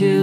into